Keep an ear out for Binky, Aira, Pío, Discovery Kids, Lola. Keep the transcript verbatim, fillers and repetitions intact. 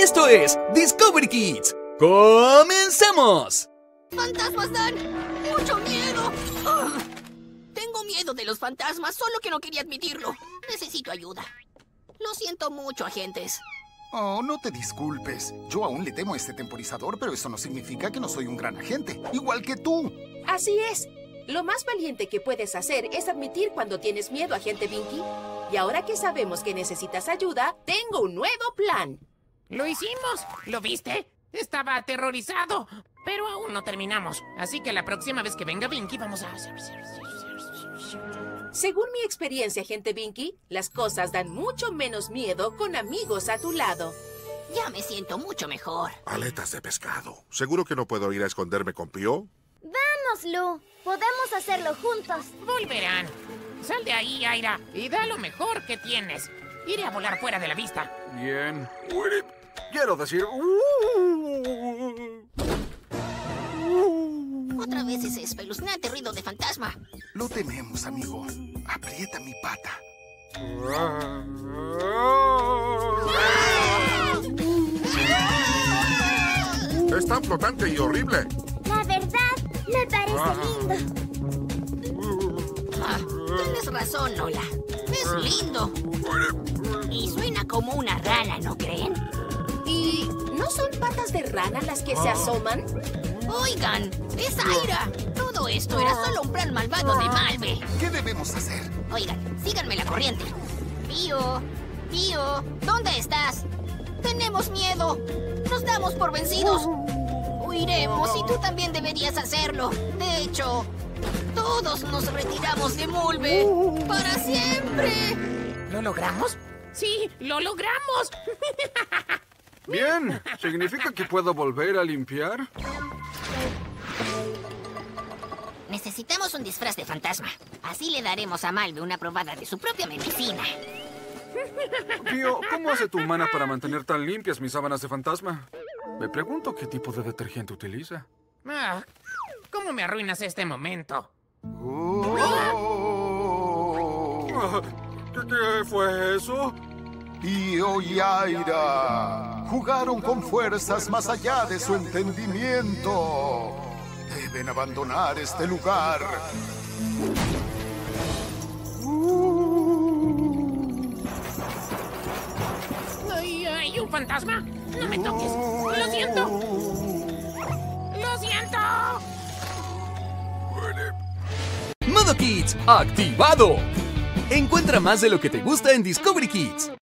Esto es Discovery Kids. ¡Comencemos! ¡Fantasmas dan mucho miedo! ¡Oh! Tengo miedo de los fantasmas, solo que no quería admitirlo. Necesito ayuda. Lo siento mucho, agentes. Oh, no te disculpes. Yo aún le temo a este temporizador, pero eso no significa que no soy un gran agente, igual que tú. Así es. Lo más valiente que puedes hacer es admitir cuando tienes miedo, agente Binky. Y ahora que sabemos que necesitas ayuda, tengo un nuevo plan. ¡Lo hicimos! ¿Lo viste? Estaba aterrorizado, pero aún no terminamos. Así que la próxima vez que venga Binky, vamos a... Según mi experiencia, agente Binky, las cosas dan mucho menos miedo con amigos a tu lado. Ya me siento mucho mejor. Aletas de pescado. ¿Seguro que no puedo ir a esconderme con Pío? ¡Vamos, Lu! Podemos hacerlo juntos. Volverán. Sal de ahí, Aira, y da lo mejor que tienes. Iré a volar fuera de la vista. Bien. Quiero decir... Otra vez ese espeluznante ruido de fantasma. Lo tememos, amigo. Aprieta mi pata. Es tan flotante y horrible. La verdad, me parece lindo. Ah, tienes razón, Lola. Es lindo. Y suena como una rana, ¿no creen? ¿Y no son patas de rana las que se asoman? Oigan, es Aira. Todo esto era solo un plan malvado de Malve. ¿Qué debemos hacer? Oigan, síganme la corriente. Pío, Pío, ¿dónde estás? Tenemos miedo. Nos damos por vencidos. Huiremos y tú también deberías hacerlo. De hecho... todos nos retiramos de Malve para siempre. ¿Lo logramos? Sí, lo logramos. Bien, ¿significa que puedo volver a limpiar? Necesitamos un disfraz de fantasma. Así le daremos a Malve una probada de su propia medicina. Pío, ¿cómo hace tu humana para mantener tan limpias mis sábanas de fantasma? Me pregunto qué tipo de detergente utiliza. Ah. ¿Cómo me arruinas este momento? Oh. ¿Qué, ¿Qué fue eso? Pío y Aira jugaron con fuerzas más allá de su entendimiento. Deben abandonar este lugar. ¿Hay, hay un fantasma? No me toques. Lo siento. Lo siento. Modo Kids, activado. Encuentra más de lo que te gusta en Discovery Kids.